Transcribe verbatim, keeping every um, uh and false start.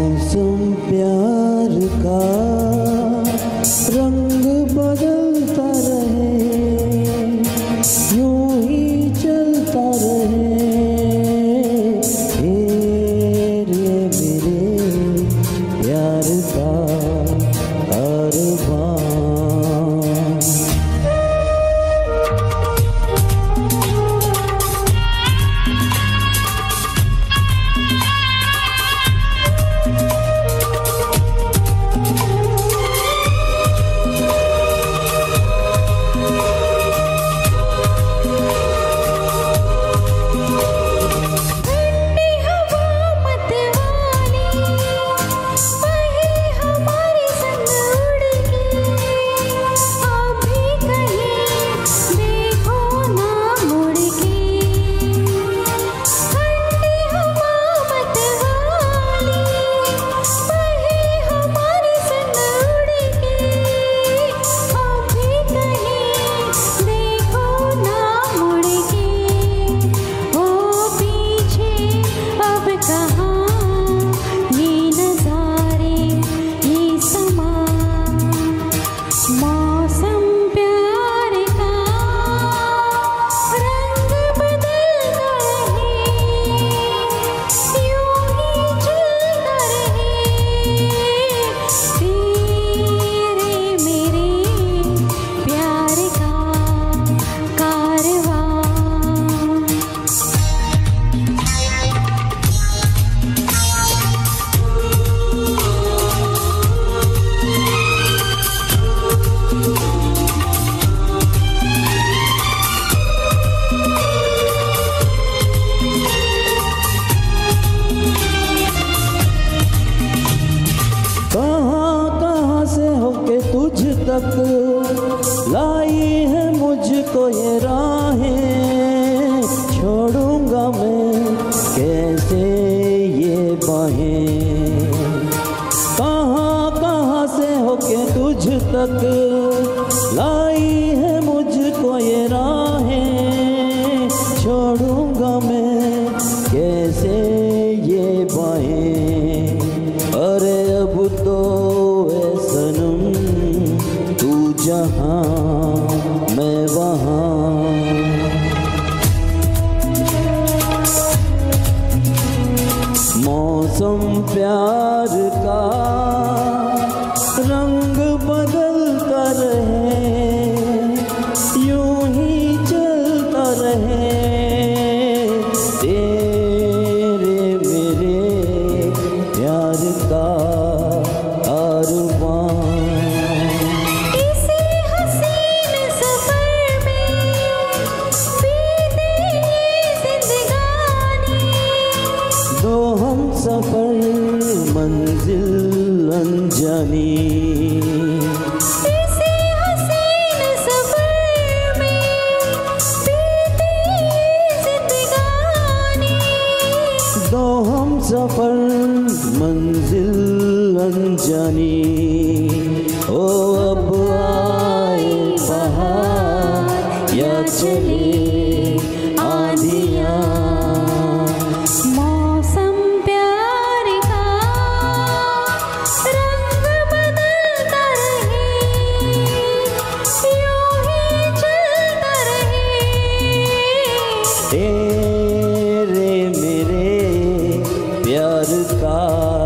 मौसम प्यार का रंग बदलता रहे, यूं ही चलता रहे। फेर ये मेरे प्यार का अरमान। लाई है मुझको ये राहें, छोड़ूंगा मैं कैसे ये बाहें। कहाँ कहाँ से होके तुझ तक लाई है मुझको ये राहें, छोड़ूंगा मैं कैसे ये बाहें। अरे अब तो जहाँ मैं वहाँ। मौसम प्यार का रंग बदलता रहे, यूं ही चलता रहे। तेरे मेरे प्यार का अरमान। सफर मंजिल अनजानी, इसी हसीन सफर में बीती ज़िंदगानी। दो हम सफर मंजिल अनजानी, ओ अब आए बहार या चली आंधियाँ। तेरे मेरे प्यार का